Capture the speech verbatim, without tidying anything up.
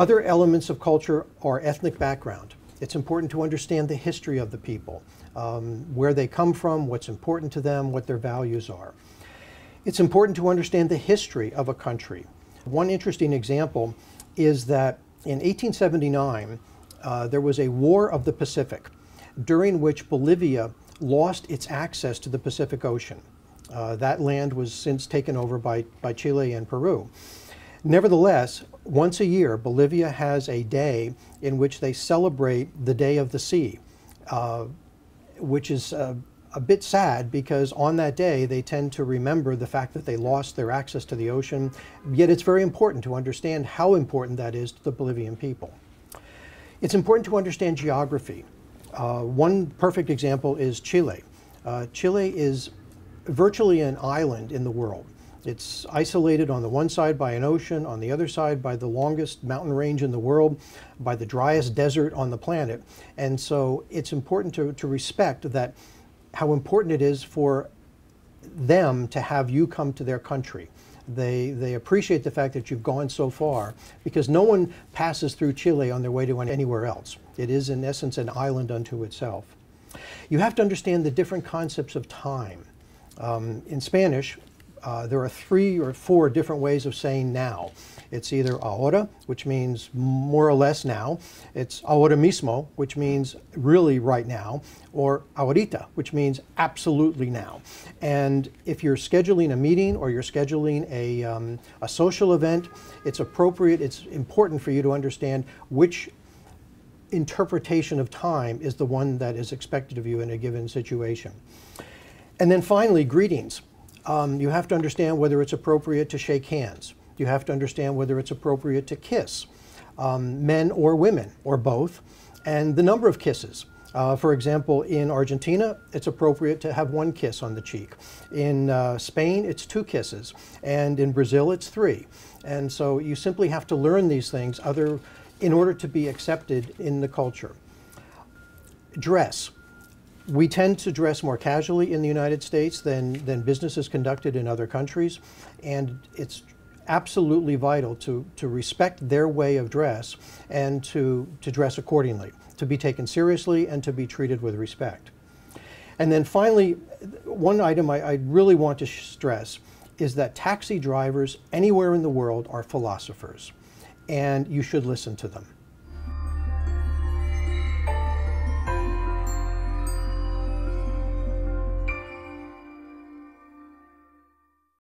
Other elements of culture are ethnic background. It's important to understand the history of the people, um, where they come from, what's important to them, what their values are. It's important to understand the history of a country. One interesting example is that in eighteen seventy-nine, uh, there was a War of the Pacific, during which Bolivia lost its access to the Pacific Ocean. Uh, that land was since taken over by, by Chile and Peru. Nevertheless, once a year, Bolivia has a day in which they celebrate the Day of the Sea, uh, which is uh, a bit sad because on that day they tend to remember the fact that they lost their access to the ocean, yet it's very important to understand how important that is to the Bolivian people. It's important to understand geography. Uh, one perfect example is Chile. Uh, Chile is virtually an island in the world. It's isolated on the one side by an ocean, on the other side by the longest mountain range in the world, by the driest desert on the planet. And so it's important to, to respect that how important it is for them to have you come to their country. They, they appreciate the fact that you've gone so far because no one passes through Chile on their way to anywhere else. It is, in essence, an island unto itself. You have to understand the different concepts of time. Um, in Spanish, uh, there are three or four different ways of saying now. It's either ahora, which means more or less now. It's ahora mismo, which means really right now, or ahorita, which means absolutely now. And if you're scheduling a meeting or you're scheduling a, um, a social event, it's appropriate, it's important for you to understand which interpretation of time is the one that is expected of you in a given situation. And then finally, greetings. Um, you have to understand whether it's appropriate to shake hands. You have to understand whether it's appropriate to kiss, um, men or women, or both, and the number of kisses. Uh, for example, in Argentina, it's appropriate to have one kiss on the cheek. In uh, Spain, it's two kisses, and in Brazil, it's three. And so you simply have to learn these things other, in order to be accepted in the culture. Dress. We tend to dress more casually in the United States than, than business is conducted in other countries, and it's absolutely vital to, to respect their way of dress and to, to dress accordingly, to be taken seriously and to be treated with respect. And then finally, one item I, I really want to stress is that taxi drivers anywhere in the world are philosophers, and you should listen to them.